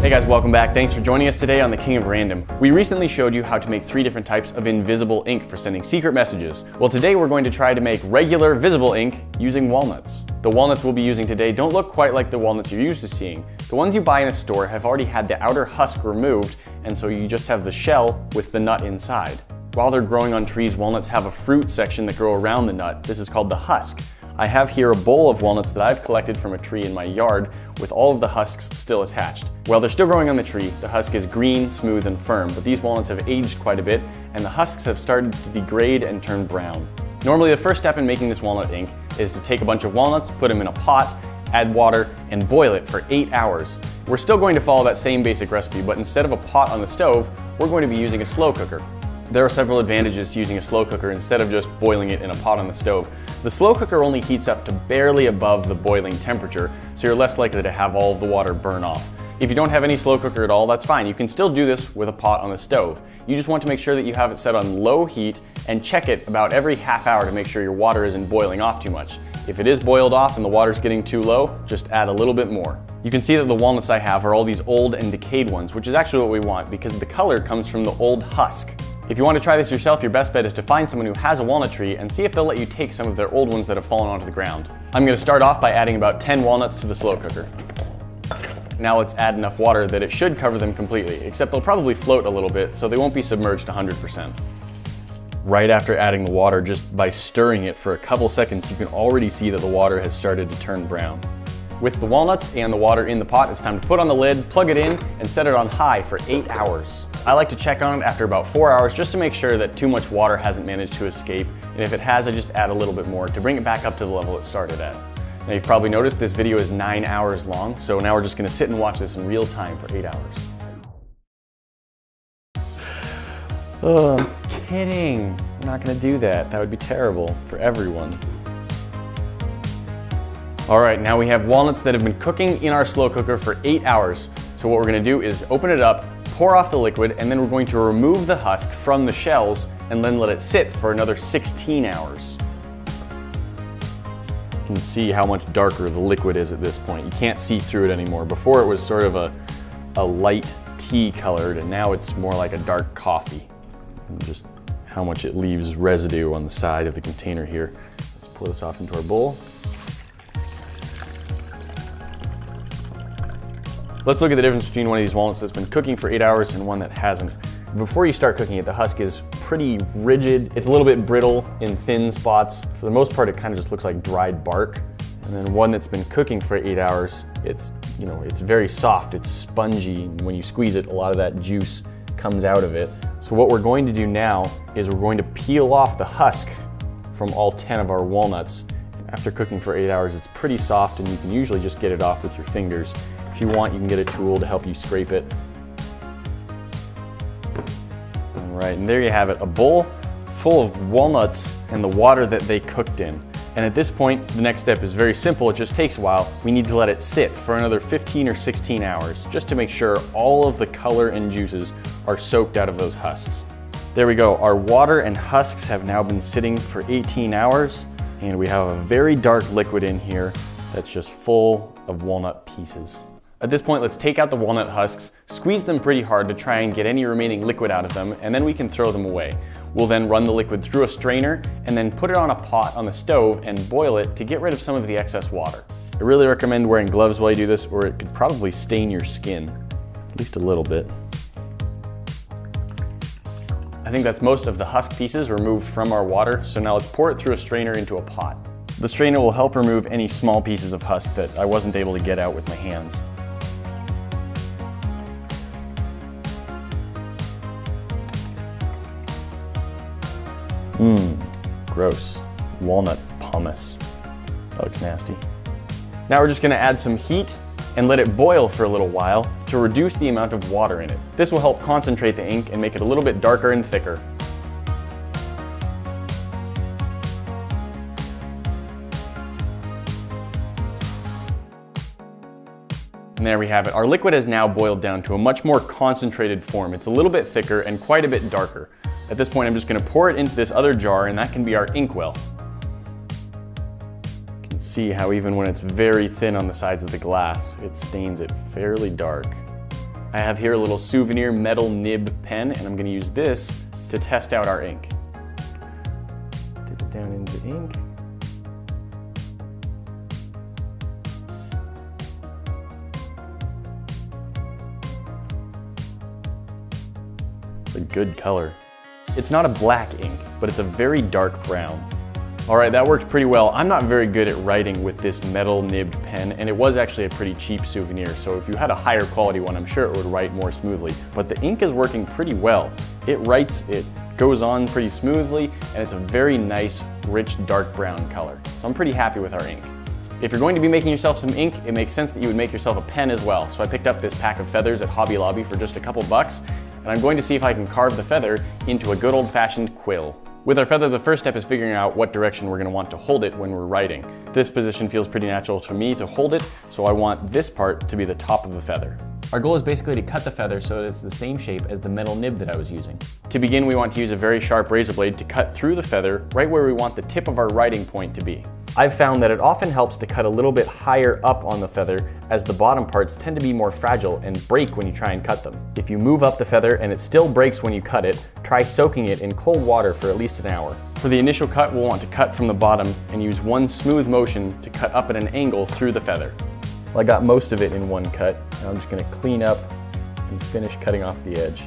Hey guys, welcome back. Thanks for joining us today on The King of Random. We recently showed you how to make three different types of invisible ink for sending secret messages. Well, today we're going to try to make regular visible ink using walnuts. The walnuts we'll be using today don't look quite like the walnuts you're used to seeing. The ones you buy in a store have already had the outer husk removed, and so you just have the shell with the nut inside. While they're growing on trees, walnuts have a fruit section that grow around the nut. This is called the husk. I have here a bowl of walnuts that I've collected from a tree in my yard with all of the husks still attached. While they're still growing on the tree, the husk is green, smooth, and firm, but these walnuts have aged quite a bit, and the husks have started to degrade and turn brown. Normally, the first step in making this walnut ink is to take a bunch of walnuts, put them in a pot, add water, and boil it for 8 hours. We're still going to follow that same basic recipe, but instead of a pot on the stove, we're going to be using a slow cooker. There are several advantages to using a slow cooker instead of just boiling it in a pot on the stove. The slow cooker only heats up to barely above the boiling temperature, so you're less likely to have all of the water burn off. If you don't have any slow cooker at all, that's fine. You can still do this with a pot on the stove. You just want to make sure that you have it set on low heat and check it about every half hour to make sure your water isn't boiling off too much. If it is boiled off and the water's getting too low, just add a little bit more. You can see that the walnuts I have are all these old and decayed ones, which is actually what we want because the color comes from the old husk. If you want to try this yourself, your best bet is to find someone who has a walnut tree and see if they'll let you take some of their old ones that have fallen onto the ground. I'm going to start off by adding about 10 walnuts to the slow cooker. Now let's add enough water that it should cover them completely, except they'll probably float a little bit, so they won't be submerged 100%. Right after adding the water, just by stirring it for a couple seconds, you can already see that the water has started to turn brown. With the walnuts and the water in the pot, it's time to put on the lid, plug it in, and set it on high for 8 hours. I like to check on it after about 4 hours just to make sure that too much water hasn't managed to escape, and if it has, I just add a little bit more to bring it back up to the level it started at. Now you've probably noticed this video is 9 hours long, so now we're just gonna sit and watch this in real time for 8 hours. Oh, I'm kidding. We're not gonna do that. That would be terrible for everyone. All right, now we have walnuts that have been cooking in our slow cooker for 8 hours. So what we're gonna do is open it up, pour off the liquid, and then we're going to remove the husk from the shells and then let it sit for another 16 hours. You can see how much darker the liquid is at this point. You can't see through it anymore. Before it was sort of a light tea colored, and now it's more like a dark coffee. And just how much it leaves residue on the side of the container here. Let's pour this off into our bowl. Let's look at the difference between one of these walnuts that's been cooking for 8 hours and one that hasn't. Before you start cooking it, the husk is pretty rigid. It's a little bit brittle in thin spots. For the most part, it kind of just looks like dried bark. And then one that's been cooking for 8 hours, it's very soft, it's spongy. When you squeeze it, a lot of that juice comes out of it. So what we're going to do now is we're going to peel off the husk from all 10 of our walnuts. After cooking for 8 hours, it's pretty soft and you can usually just get it off with your fingers. If you want, you can get a tool to help you scrape it. All right, and there you have it, a bowl full of walnuts and the water that they cooked in. And at this point, the next step is very simple. It just takes a while. We need to let it sit for another 15 or 16 hours just to make sure all of the color and juices are soaked out of those husks. There we go. Our water and husks have now been sitting for 18 hours, and we have a very dark liquid in here that's just full of walnut pieces. At this point, let's take out the walnut husks, squeeze them pretty hard to try and get any remaining liquid out of them, and then we can throw them away. We'll then run the liquid through a strainer and then put it on a pot on the stove and boil it to get rid of some of the excess water. I really recommend wearing gloves while you do this, or it could probably stain your skin, at least a little bit. I think that's most of the husk pieces removed from our water, so now let's pour it through a strainer into a pot. The strainer will help remove any small pieces of husk that I wasn't able to get out with my hands. Gross. Walnut pumice. That looks nasty. Now we're just gonna add some heat and let it boil for a little while to reduce the amount of water in it. This will help concentrate the ink and make it a little bit darker and thicker. And there we have it. Our liquid has now boiled down to a much more concentrated form. It's a little bit thicker and quite a bit darker. At this point, I'm just gonna pour it into this other jar, and that can be our inkwell. You can see how even when it's very thin on the sides of the glass, it stains it fairly dark. I have here a little souvenir metal nib pen, and I'm going to use this to test out our ink. Dip it down into the ink. It's a good color. It's not a black ink, but it's a very dark brown. All right, that worked pretty well. I'm not very good at writing with this metal nibbed pen, and it was actually a pretty cheap souvenir, so if you had a higher quality one, I'm sure it would write more smoothly. But the ink is working pretty well. It writes, it goes on pretty smoothly, and it's a very nice, rich, dark brown color. So I'm pretty happy with our ink. If you're going to be making yourself some ink, it makes sense that you would make yourself a pen as well. So I picked up this pack of feathers at Hobby Lobby for just a couple bucks, and I'm going to see if I can carve the feather into a good old-fashioned quill. With our feather, the first step is figuring out what direction we're going to want to hold it when we're writing. This position feels pretty natural to me to hold it, so I want this part to be the top of the feather. Our goal is basically to cut the feather so that it's the same shape as the metal nib that I was using. To begin, we want to use a very sharp razor blade to cut through the feather right where we want the tip of our writing point to be. I've found that it often helps to cut a little bit higher up on the feather, as the bottom parts tend to be more fragile and break when you try and cut them. If you move up the feather and it still breaks when you cut it, try soaking it in cold water for at least an hour. For the initial cut, we'll want to cut from the bottom and use one smooth motion to cut up at an angle through the feather. Well, I got most of it in one cut. Now I'm just going to clean up and finish cutting off the edge.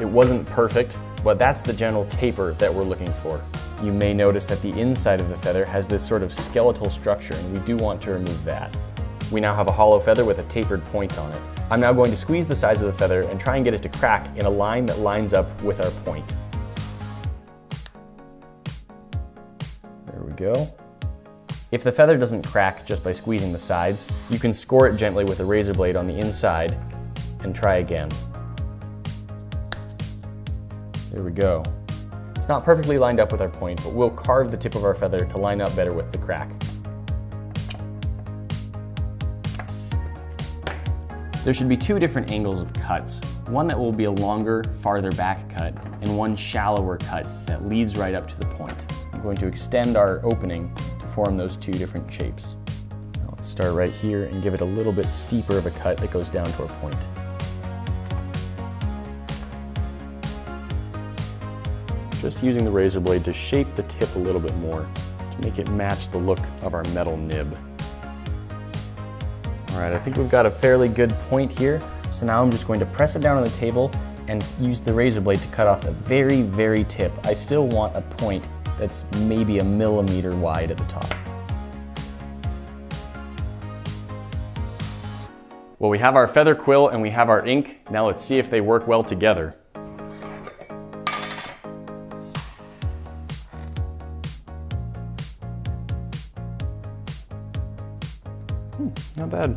It wasn't perfect, but that's the general taper that we're looking for. You may notice that the inside of the feather has this sort of skeletal structure, and we do want to remove that. We now have a hollow feather with a tapered point on it. I'm now going to squeeze the sides of the feather and try and get it to crack in a line that lines up with our point. There we go. If the feather doesn't crack just by squeezing the sides, you can score it gently with a razor blade on the inside and try again. There we go. It's not perfectly lined up with our point, but we'll carve the tip of our feather to line up better with the crack. There should be two different angles of cuts. One that will be a longer, farther back cut, and one shallower cut that leads right up to the point. I'm going to extend our opening to form those two different shapes. Now let's start right here and give it a little bit steeper of a cut that goes down to our point. Just using the razor blade to shape the tip a little bit more to make it match the look of our metal nib. All right, I think we've got a fairly good point here. So now I'm just going to press it down on the table and use the razor blade to cut off the very, very tip. I still want a point that's maybe a millimeter wide at the top. Well, we have our feather quill and we have our ink. Now let's see if they work well together. Not bad.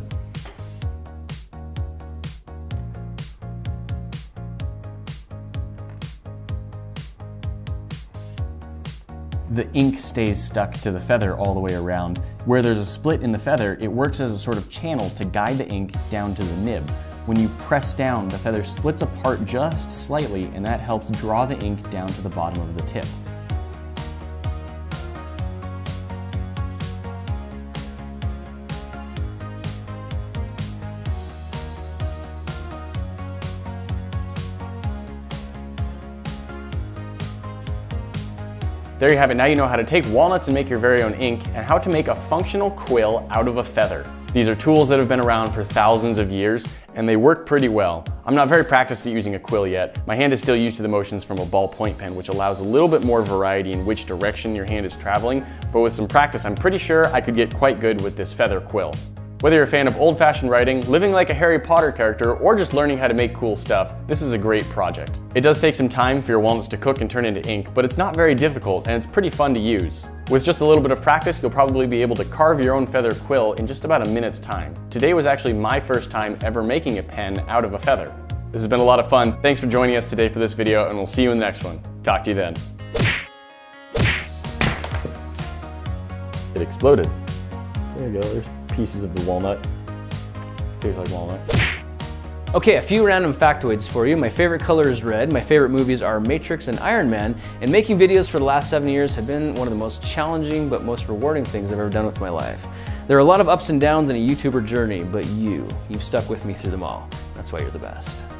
The ink stays stuck to the feather all the way around. Where there's a split in the feather, it works as a sort of channel to guide the ink down to the nib. When you press down, the feather splits apart just slightly, and that helps draw the ink down to the bottom of the tip. There you have it. Now you know how to take walnuts and make your very own ink, and how to make a functional quill out of a feather. These are tools that have been around for thousands of years, and they work pretty well. I'm not very practiced at using a quill yet. My hand is still used to the motions from a ballpoint pen, which allows a little bit more variety in which direction your hand is traveling, but with some practice, I'm pretty sure I could get quite good with this feather quill. Whether you're a fan of old-fashioned writing, living like a Harry Potter character, or just learning how to make cool stuff, this is a great project. It does take some time for your walnuts to cook and turn into ink, but it's not very difficult and it's pretty fun to use. With just a little bit of practice, you'll probably be able to carve your own feather quill in just about a minute's time. Today was actually my first time ever making a pen out of a feather. This has been a lot of fun. Thanks for joining us today for this video, and we'll see you in the next one. Talk to you then. It exploded. There you go. There's pieces of the walnut. Tastes like walnut. Okay, a few random factoids for you. My favorite color is red. My favorite movies are Matrix and Iron Man. And making videos for the last 7 years have been one of the most challenging but most rewarding things I've ever done with my life. There are a lot of ups and downs in a YouTuber journey, but you've stuck with me through them all. That's why you're the best.